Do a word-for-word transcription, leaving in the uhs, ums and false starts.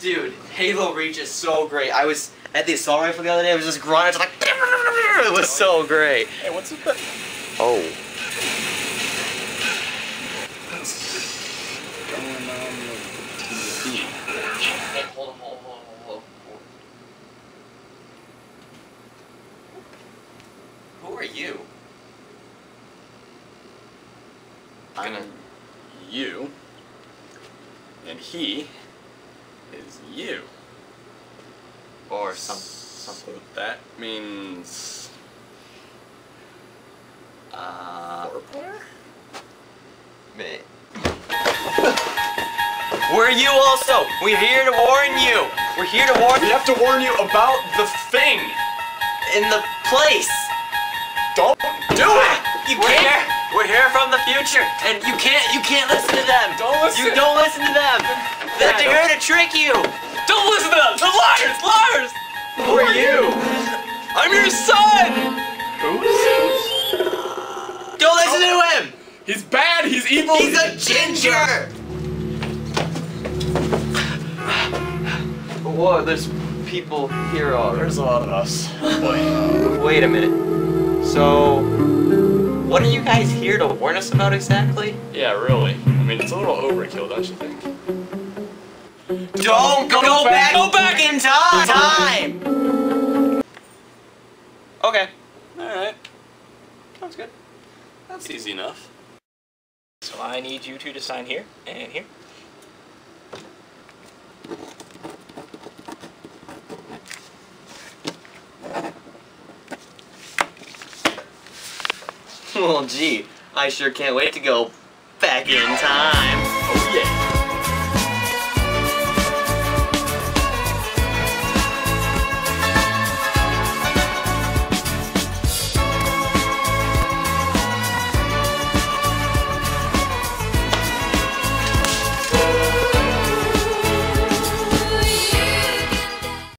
dude, Halo Reach is so great. I was at the assault rifle the other day. I was just grinding. Like, it was so great. Hey, what's up? Oh. Hey, hold on, hold on, hold on, hold on. Who are you? I'm gonna... you. And he is you. Or some, something. So that means... Uh... Four player? Me. We're you also! We're here to warn you! We're here to warn you! We have to warn you about the thing! In the place! Don't do it! You can't! We're here from the future, and you can't, you can't listen to them! Don't listen! You don't listen to them! They're here to trick you! Don't listen to them! They're liars! Liars! Who are you? I'm your son! Who's? Don't listen to him! He's bad! He's evil! He's a ginger! Whoa, there's people here already. There's a lot of us. Boy. Wait a minute. So, what are you guys here to warn us about exactly? Yeah, really. I mean, it's a little overkill, don't you think? Don't go, go back, back! Go back in time! Time! Okay. Alright. Sounds good. That's easy enough. So I need you two to sign here, and here. Well, gee, I sure can't wait to go back in time.